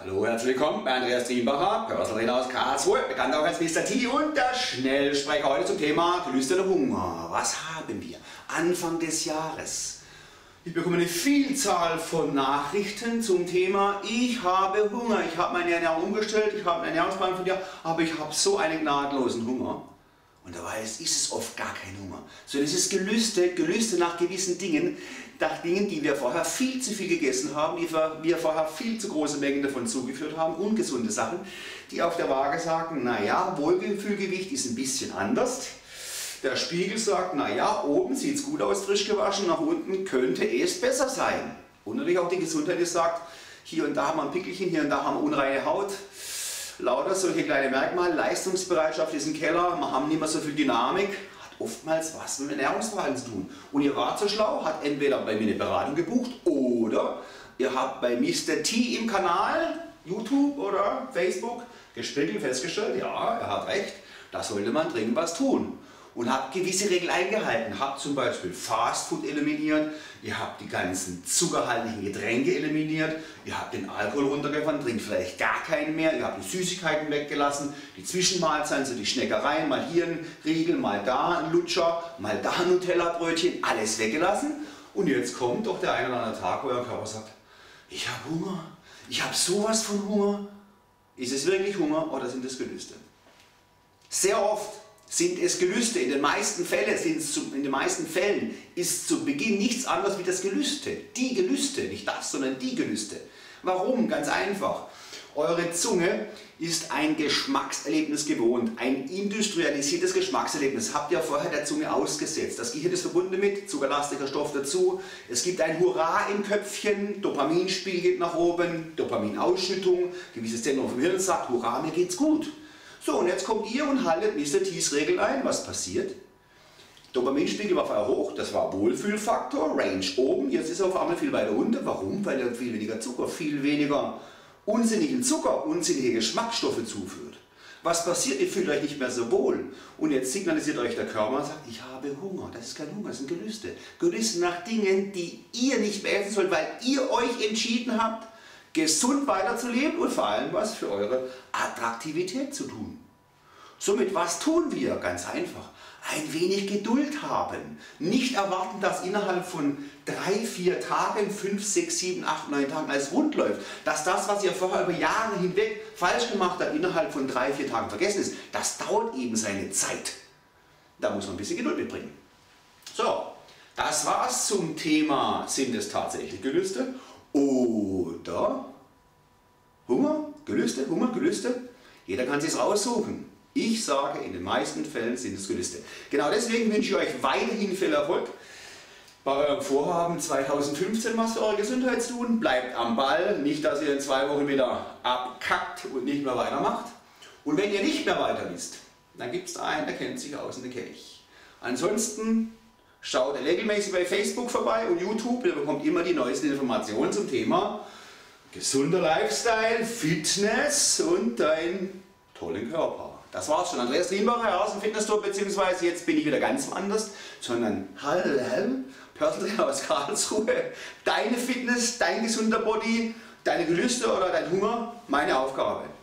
Hallo, herzlich willkommen bei Andreas Trienbacher, Personal Trainer aus Karlsruhe, bekannt auch als Mr. T und der Schnellsprecher heute zum Thema gelüsterter Hunger. Was haben wir Anfang des Jahres? Ich bekomme eine Vielzahl von Nachrichten zum Thema, ich habe Hunger, ich habe meine Ernährung umgestellt, ich habe einen Ernährungsplan von dir, aber ich habe so einen gnadenlosen Hunger. Und dabei ist es oft gar kein Hunger, sondern es ist Gelüste nach gewissen Dingen, nach Dingen, die wir vorher viel zu viel gegessen haben, die wir vorher viel zu große Mengen davon zugeführt haben, ungesunde Sachen, die auf der Waage sagen, naja, Wohlfühlgewicht ist ein bisschen anders. Der Spiegel sagt, naja, oben sieht es gut aus, frisch gewaschen, nach unten könnte es besser sein. Und natürlich auch die Gesundheit, die sagt, hier und da haben wir ein Pickelchen, hier und da haben wir unreine Haut. Lauter solche kleine Merkmale, Leistungsbereitschaft ist im Keller, wir haben nicht mehr so viel Dynamik, hat oftmals was mit Ernährungsverhalten zu tun. Und ihr wart so schlau, hat entweder bei mir eine Beratung gebucht oder ihr habt bei Mr. T im Kanal, YouTube oder Facebook, gespiegelt festgestellt, ja, er hat recht, da sollte man dringend was tun. Und habt gewisse Regeln eingehalten, habt zum Beispiel Fastfood eliminiert, ihr habt die ganzen zuckerhaltigen Getränke eliminiert, ihr habt den Alkohol runtergefahren, trinkt vielleicht gar keinen mehr, ihr habt die Süßigkeiten weggelassen, die Zwischenmahlzeiten, so die Schneckereien, mal hier ein Riegel, mal da ein Lutscher, mal da ein Nutella-Brötchen, alles weggelassen. Und jetzt kommt doch der ein oder andere Tag, wo euer Körper sagt, ich habe Hunger, ich habe sowas von Hunger. Ist es wirklich Hunger oder sind es Gelüste? Sehr oft sind es Gelüste. In den meisten Fällen ist zu Beginn nichts anderes wie das Gelüste. Die Gelüste, nicht das, sondern die Gelüste. Warum? Ganz einfach. Eure Zunge ist ein Geschmackserlebnis gewohnt, ein industrialisiertes Geschmackserlebnis. Habt ihr vorher der Zunge ausgesetzt. Das Gehirn ist verbunden damit, zuckerlastiger Stoff dazu. Es gibt ein Hurra im Köpfchen, Dopaminspiegel geht nach oben, Dopaminausschüttung, gewisses Zentrum vom Hirn sagt, Hurra, mir geht's gut. So, und jetzt kommt ihr und haltet Mr. T's Regeln ein. Was passiert? Dopaminspiegel war vorher hoch, das war Wohlfühlfaktor, Range oben, jetzt ist er auf einmal viel weiter unten. Warum? Weil er viel weniger Zucker, unsinnige Geschmacksstoffe zuführt. Was passiert? Ihr fühlt euch nicht mehr so wohl. Und jetzt signalisiert euch der Körper und sagt, ich habe Hunger. Das ist kein Hunger, das sind Gelüste. Gelüste nach Dingen, die ihr nicht mehr essen sollt, weil ihr euch entschieden habt, gesund weiterzuleben und vor allem was für eure Attraktivität zu tun. Somit, was tun wir? Ganz einfach. Ein wenig Geduld haben. Nicht erwarten, dass innerhalb von 3, 4 Tagen, 5, 6, 7, 8, 9 Tagen alles rund läuft. Dass das, was ihr vorher über Jahre hinweg falsch gemacht habt, innerhalb von 3, 4 Tagen vergessen ist. Das dauert eben seine Zeit. Da muss man ein bisschen Geduld mitbringen. So, das war's zum Thema, sind es tatsächlich Gelüste? Oder Hunger, Gelüste, Hunger, Gelüste. Jeder kann sich's raussuchen. Ich sage, in den meisten Fällen sind es Gelüste. Genau deswegen wünsche ich euch weiterhin viel Erfolg bei eurem Vorhaben 2015, was für eure Gesundheit zu tun. Bleibt am Ball, nicht dass ihr in 2 Wochen wieder abkackt und nicht mehr weitermacht. Und wenn ihr nicht mehr weiter wisst, dann gibt es einen, der kennt sich aus in der Kelch. Ansonsten schaut regelmäßig bei Facebook vorbei und YouTube, ihr bekommt immer die neuesten Informationen zum Thema gesunder Lifestyle, Fitness und deinen tollen Körper. Das war's schon. Andreas Trienbacher aus dem Fitnessstore, beziehungsweise jetzt bin ich wieder ganz anders, sondern hallo, Personal Trainer aus Karlsruhe. Deine Fitness, dein gesunder Body, deine Gelüste oder dein Hunger, meine Aufgabe.